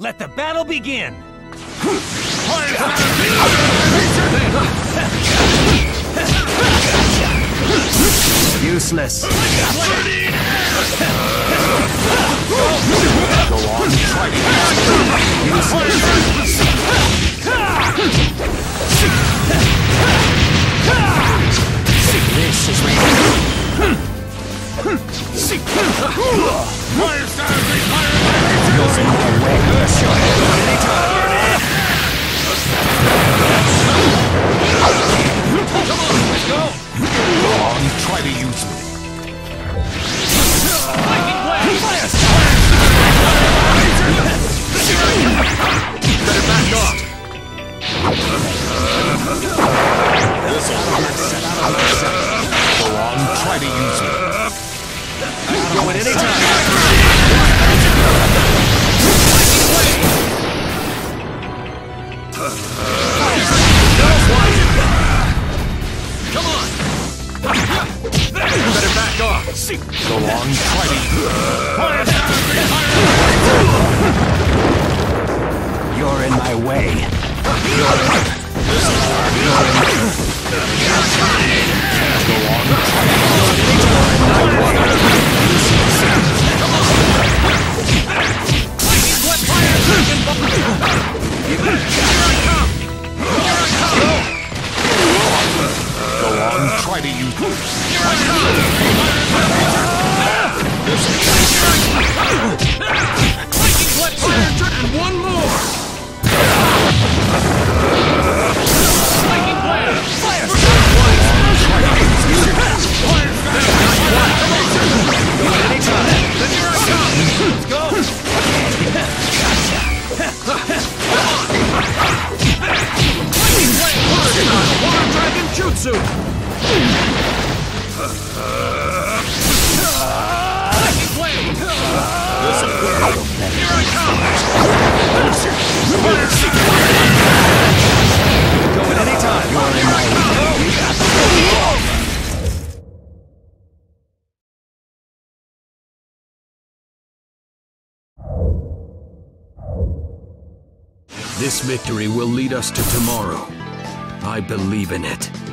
Let the battle begin! Useless. Go on, useless. This is This victory will lead us to tomorrow. I believe in it.